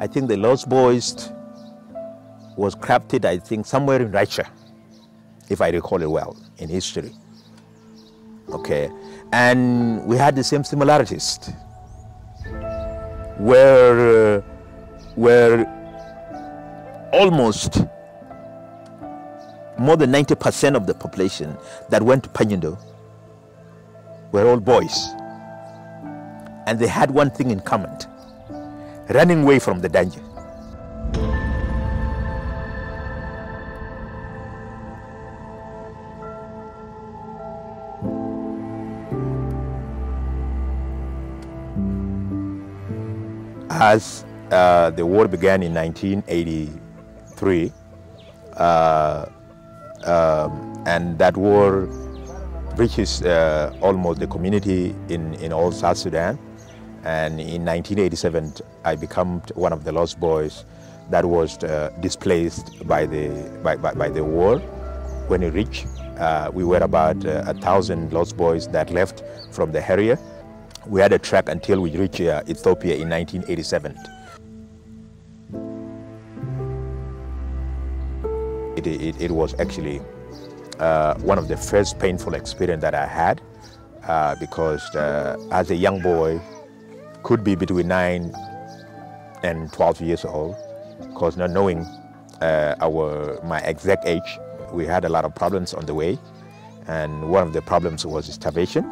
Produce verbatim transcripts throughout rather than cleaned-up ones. I think the Lost Boys was crafted, I think, somewhere in Russia, if I recall it well, in history. Okay, and we had the same similarities, where, uh, where almost more than ninety percent of the population that went to Panyendo were all boys. And they had one thing in common, running away from the danger. As uh, the war began in nineteen eighty-three, uh, um, and that war reaches uh, almost the community in, in all South Sudan. And in nineteen eighty-seven, I became one of the Lost Boys that was uh, displaced by the, by, by, by the war. When it reached, uh, we were about uh, a thousand Lost Boys that left from the Harrier. We had a track until we reached uh, Ethiopia in nineteen eighty-seven. It, it, it was actually uh, one of the first painful experiences that I had uh, because uh, as a young boy, could be between nine and twelve years old, because not knowing uh, our, my exact age, we had a lot of problems on the way. And one of the problems was starvation,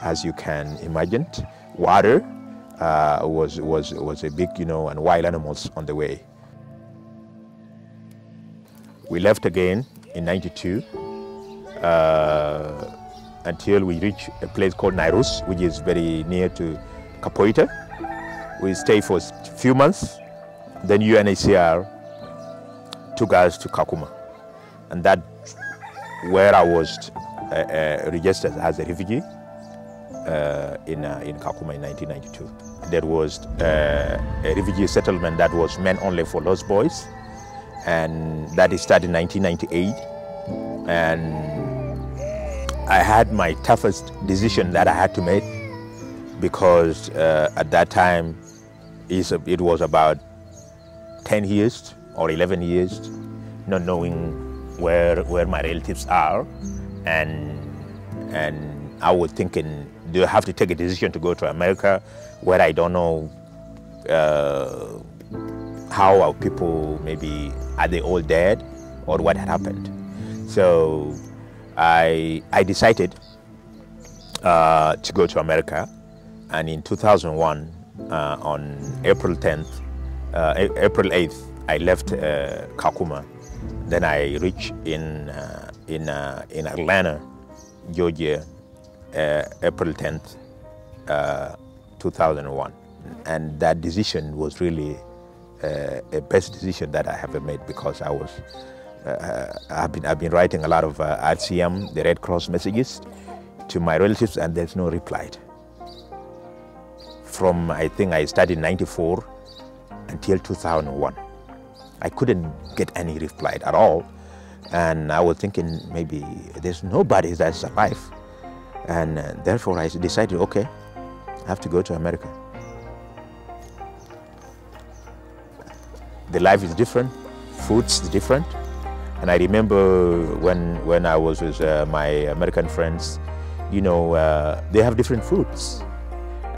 as you can imagine. Water uh, was, was, was a big, you know, and wild animals on the way. We left again in ninety-two uh, until we reached a place called Nairus, which is very near to Kapoita. We stayed for a few months, then U N H C R took us to Kakuma. And that's where I was uh, uh, registered as a refugee uh, in, uh, in Kakuma in nineteen ninety-two. There was uh, a refugee settlement that was meant only for Lost Boys, and that started in nineteen ninety-eight. And I had my toughest decision that I had to make, because uh, at that time it was about ten years or eleven years, not knowing where where my relatives are, and and I was thinking, do I have to take a decision to go to America, where I don't know uh, how our people, maybe are they all dead or what had happened? So I I decided uh, to go to America. And in two thousand one, uh, on April tenth, uh, April eighth, I left uh, Kakuma. Then I reached in uh, in uh, in Atlanta, Georgia, uh, April tenth, uh, two thousand one. And that decision was really uh, a best decision that I ever made, because I was uh, I've been I've been writing a lot of uh, R C M, the Red Cross messages to my relatives, and there's no reply. From, I think I started in ninety-four until two thousand one. I couldn't get any reply at all. And I was thinking, maybe there's nobody that's alive. And uh, therefore I decided, okay, I have to go to America. The life is different, food's different. And I remember when, when I was with uh, my American friends, you know, uh, they have different foods.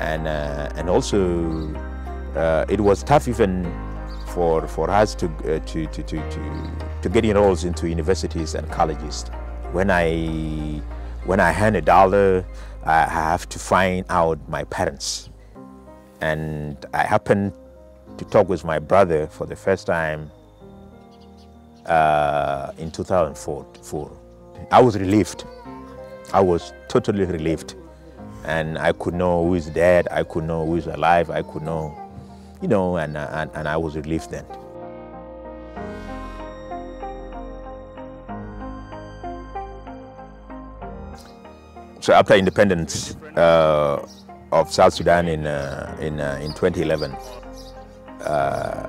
And, uh, and also, uh, it was tough even for, for us to, uh, to, to, to, to, to get enrolled into universities and colleges. When I, when I earn a dollar, I have to find out my parents. And I happened to talk with my brother for the first time uh, in two thousand four. I was relieved. I was totally relieved. And I could know who is dead, I could know who is alive, I could know, you know, and, and, and I was relieved then. So after independence uh, of South Sudan in, uh, in, uh, in twenty eleven, uh,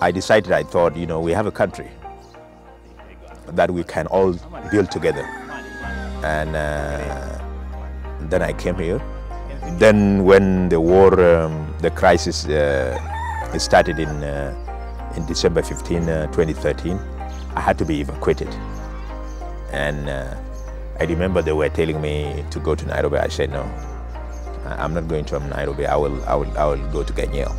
I decided, I thought, you know, we have a country that we can all build together. And. Uh, Then I came here. Then when the war, um, the crisis uh, It started in, uh, in December fifteenth, twenty thirteen. I had to be evacuated. And uh, I remember they were telling me to go to Nairobi. I said, no, I'm not going to Nairobi. I will, I will, I will go to Ganyal.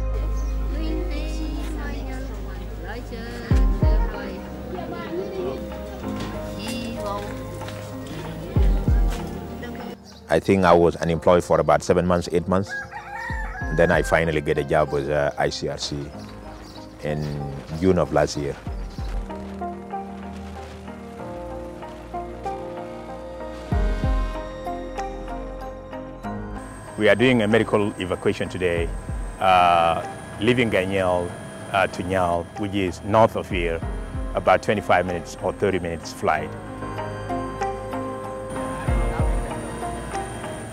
I think I was unemployed for about seven months, eight months. And then I finally get a job with uh, I C R C in June of last year. We are doing a medical evacuation today, uh, leaving Ganyal uh, to Nyal, which is north of here, about twenty-five minutes or thirty minutes flight.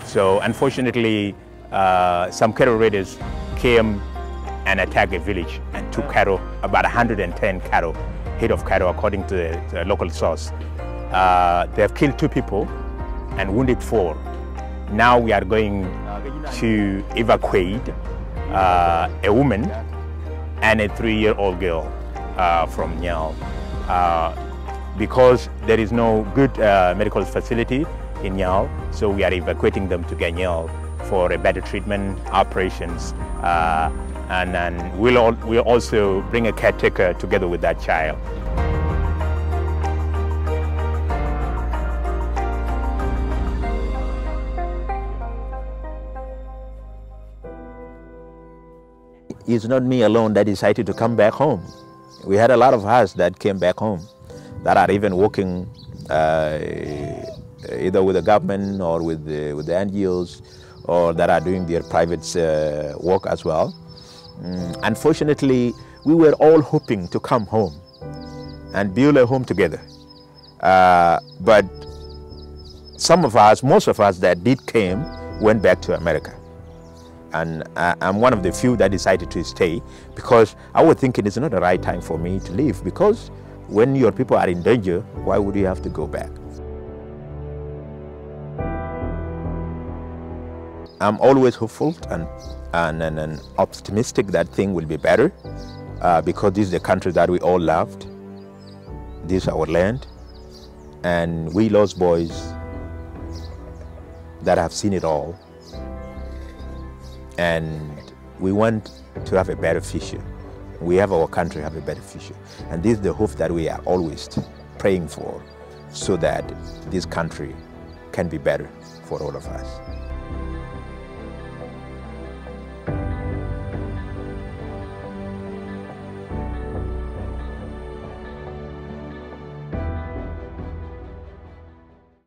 So unfortunately, uh, some cattle raiders came and attacked a village and took cattle, about one hundred ten cattle, head of cattle according to the, the local source. Uh, they have killed two people and wounded four. Now we are going to evacuate uh, a woman and a three-year-old girl uh, from Nyal. Uh, because there is no good uh, medical facility in Nyal, so we are evacuating them to Ganyal for a better treatment, operations, uh, and, and we'll, all, we'll also bring a caretaker together with that child. It's not me alone that decided to come back home. We had a lot of us that came back home that are even working uh, either with the government or with the, with the N G Os, or that are doing their private uh, work as well. Mm, unfortunately, we were all hoping to come home and build a home together. Uh, but some of us, most of us that did came, went back to America. And I, I'm one of the few that decided to stay, because I was thinking it's not the right time for me to leave, because when your people are in danger, why would you have to go back? I'm always hopeful and, and, and, and optimistic that things will be better, uh, because this is the country that we all loved. This is our land, and we lost boys that have seen it all. And we want to have a better future. We have our country have a better future. And this is the hope that we are always praying for, so that this country can be better for all of us.